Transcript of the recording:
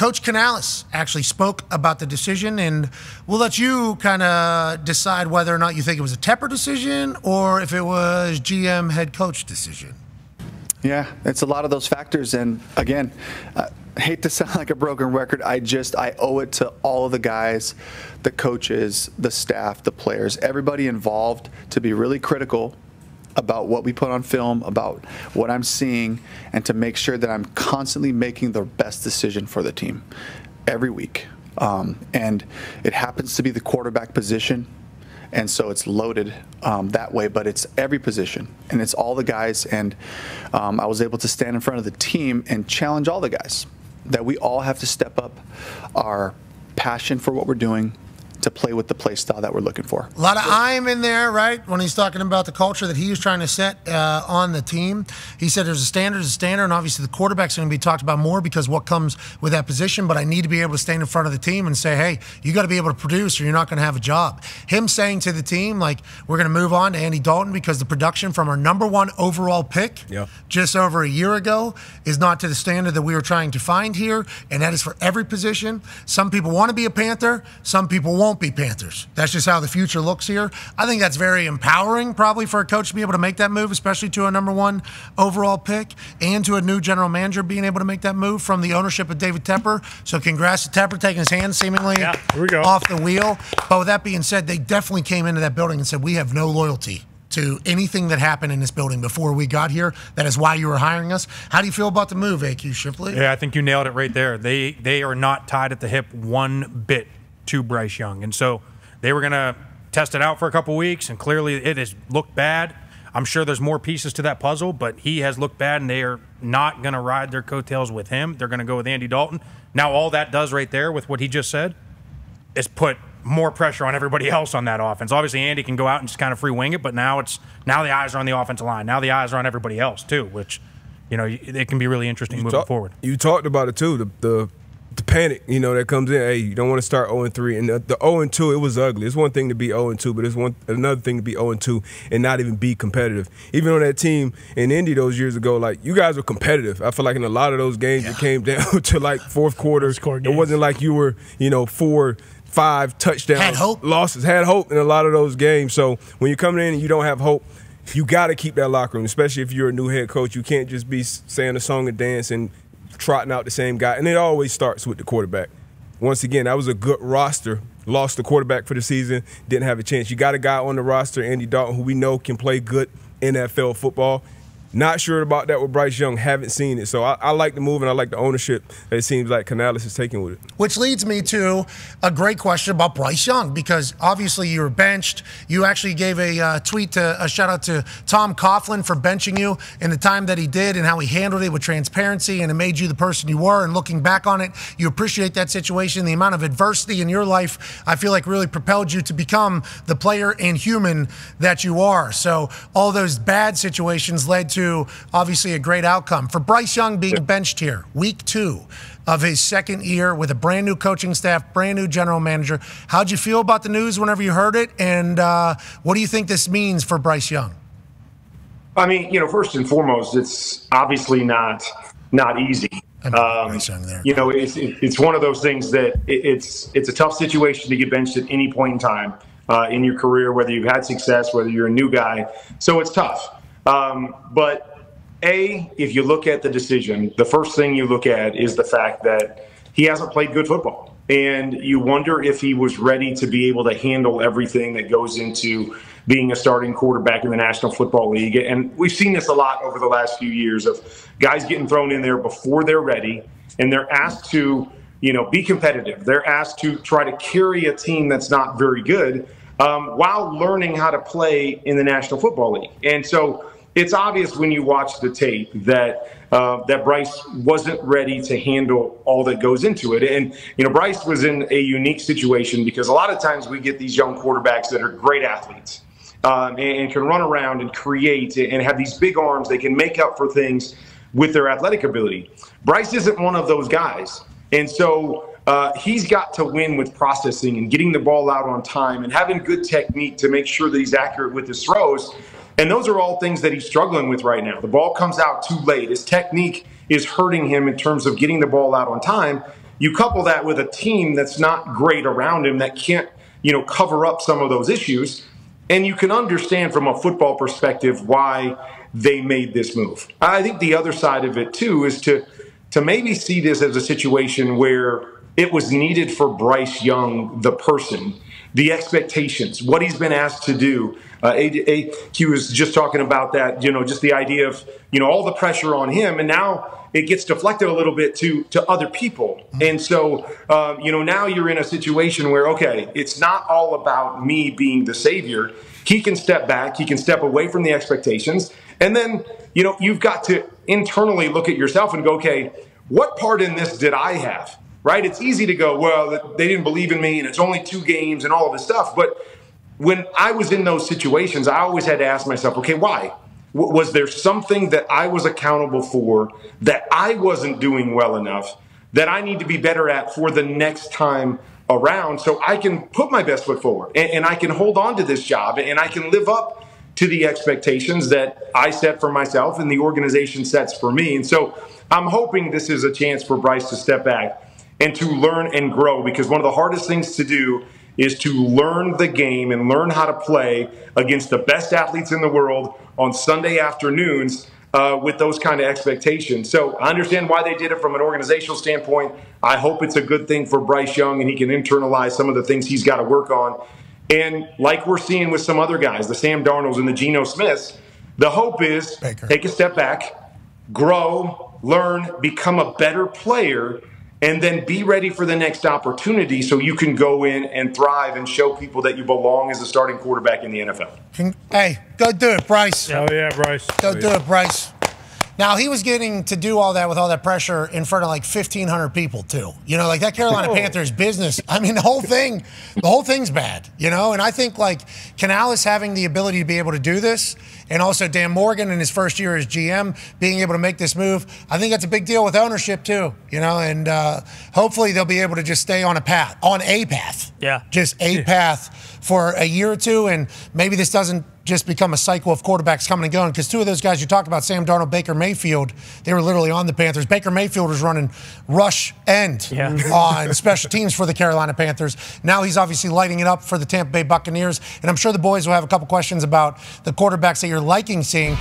Coach Canales actually spoke about the decision, and we'll let you kind of decide whether or not you think it was a Tepper decision or if it was GM head coach decision. Yeah, it's a lot of those factors, and again, I hate to sound like a broken record. I owe it to all of the guys, the coaches, the staff, the players, everybody involved to be really critical about what we put on film, about what I'm seeing, and to make sure that I'm constantly making the best decision for the team every week. And it happens to be the quarterback position, and so it's loaded that way, but it's every position, and it's all the guys. And I was able to stand in front of the team and challenge all the guys that we all have to step up our passion for what we're doing to play with the play style that we're looking for. A lot of I'm in there, right, when he's talking about the culture that he was trying to set on the team. He said there's a standard, and obviously the quarterback's going to be talked about more because what comes with that position, but I need to be able to stand in front of the team and say, hey, you got to be able to produce or you're not going to have a job. Him saying to the team, like, we're going to move on to Andy Dalton because the production from our #1 overall pick just over a year ago is not to the standard that we were trying to find here, and that is for every position. Some people want to be a Panther, some people won't be Panthers. That's just how the future looks here. I think that's very empowering probably for a coach to be able to make that move, especially to a #1 overall pick, and to a new general manager being able to make that move from the ownership of David Tepper. So congrats to Tepper taking his hand seemingly off the wheel. But with that being said, they definitely came into that building and said, we have no loyalty to anything that happened in this building before we got here. That is why you were hiring us. How do you feel about the move, A.Q. Shipley? Yeah, I think you nailed it right there. They are not tied at the hip one bit to Bryce Young, and so they were going to test it out for a couple weeks, and clearly it has looked bad. I'm sure there's more pieces to that puzzle, but he has looked bad, and they are not going to ride their coattails with him. They're going to go with Andy Dalton. Now all that does right there with what he just said is put more pressure on everybody else on that offense. Obviously Andy can go out and just kind of free wing it, but now the eyes are on the offensive line. Now the eyes are on everybody else too, which, you know, it can be really interesting moving forward. You talked about it too, the panic, you know, that comes in. Hey, you don't want to start 0-3. And the 0-2, it was ugly. It's one thing to be 0-2, but it's another thing to be 0-2 and not even be competitive. Even on that team in Indy those years ago, like, you guys were competitive. I feel like in a lot of those games, it came down to, like, fourth quarter. It wasn't like you were, you know, 4-5 touchdowns. Had hope. Losses. Had hope in a lot of those games. So when you're coming in and you don't have hope, you got to keep that locker room, especially if you're a new head coach. You can't just be saying a song and dance and trotting out the same guy, and it always starts with the quarterback. Once again, that was a good roster. Lost the quarterback for the season, didn't have a chance. You got a guy on the roster, Andy Dalton, who we know can play good NFL football. Not sure about that with Bryce Young. Haven't seen it. So I like the move, and I like the ownership that it seems like Canales is taking with it. Which leads me to a great question about Bryce Young, because obviously you were benched. You actually gave a tweet, a shout-out to Tom Coughlin for benching you in the time that he did and how he handled it with transparency, and it made you the person you were. And looking back on it, you appreciate that situation. The amount of adversity in your life, I feel like, really propelled you to become the player and human that you are. So all those bad situations led to obviously a great outcome. For Bryce Young being benched here, week 2 of his second year with a brand new coaching staff, brand new general manager, how'd you feel about the news whenever you heard it, and what do you think this means for Bryce Young? I mean, you know, first and foremost, it's obviously not easy. You know, it's one of those things that it's a tough situation to get benched at any point in time in your career, whether you've had success, whether you're a new guy. So it's tough. But if you look at the decision, the first thing you look at is the fact that he hasn't played good football, and you wonder if he was ready to be able to handle everything that goes into being a starting quarterback in the National Football League. And we've seen this a lot over the last few years of guys getting thrown in there before they're ready, and they're asked to, you know, be competitive. They're asked to try to carry a team that's not very good, while learning how to play in the National Football League. And so it's obvious when you watch the tape that that Bryce wasn't ready to handle all that goes into it. And, you know, Bryce was in a unique situation because a lot of times we get these young quarterbacks that are great athletes and can run around and create and have these big arms. They can make up for things with their athletic ability. Bryce isn't one of those guys. And so he's got to win with processing and getting the ball out on time and having good technique to make sure that he's accurate with his throws. And those are all things that he's struggling with right now. The ball comes out too late. His technique is hurting him in terms of getting the ball out on time. You couple that with a team that's not great around him, that can't, you know, cover up some of those issues, and you can understand from a football perspective why they made this move. I think the other side of it, too, is to maybe see this as a situation where it was needed for Bryce Young, the person, the expectations, what he's been asked to do. A.Q. was just talking about that, you know, just the idea of, you know, all the pressure on him, and now it gets deflected a little bit to other people. And so, you know, now you're in a situation where, okay, it's not all about me being the savior. He can step back. He can step away from the expectations. And then, you know, you've got to internally look at yourself and go, okay, what part in this did I have? Right? It's easy to go, well, they didn't believe in me and it's only 2 games and all of this stuff. But when I was in those situations, I always had to ask myself, okay, why? Was there something that I was accountable for that I wasn't doing well enough that I need to be better at for the next time around so I can put my best foot forward and I can hold on to this job and I can live up to the expectations that I set for myself and the organization sets for me? And so I'm hoping this is a chance for Bryce to step back and to learn and grow, because one of the hardest things to do is to learn the game and learn how to play against the best athletes in the world on Sunday afternoons with those kind of expectations. So I understand why they did it from an organizational standpoint. I hope it's a good thing for Bryce Young and he can internalize some of the things he's got to work on. And like we're seeing with some other guys, the Sam Darnolds and the Geno Smiths, the hope is Baker, take a step back, grow, learn, become a better player, and then be ready for the next opportunity so you can go in and thrive and show people that you belong as a starting quarterback in the NFL. Hey, go do it, Bryce. Oh, yeah, Bryce. Go do it, Bryce. Now, he was getting to do all that with all that pressure in front of, like, 1,500 people, too. You know, like, that Carolina Panthers business, I mean, the whole thing's bad, you know? And I think, like, Canales having the ability to be able to do this, and also Dan Morgan in his first year as GM being able to make this move, I think that's a big deal with ownership, too, you know? And hopefully they'll be able to just stay on a path, Yeah. Just a path for a year or two, and maybe this doesn't just become a cycle of quarterbacks coming and going, because 2 of those guys you talked about, Sam Darnold, Baker Mayfield, they were literally on the Panthers. Baker Mayfield was running rush end on special teams for the Carolina Panthers. Now he's obviously lighting it up for the Tampa Bay Buccaneers, and I'm sure the boys will have a couple questions about the quarterbacks that you're liking seeing.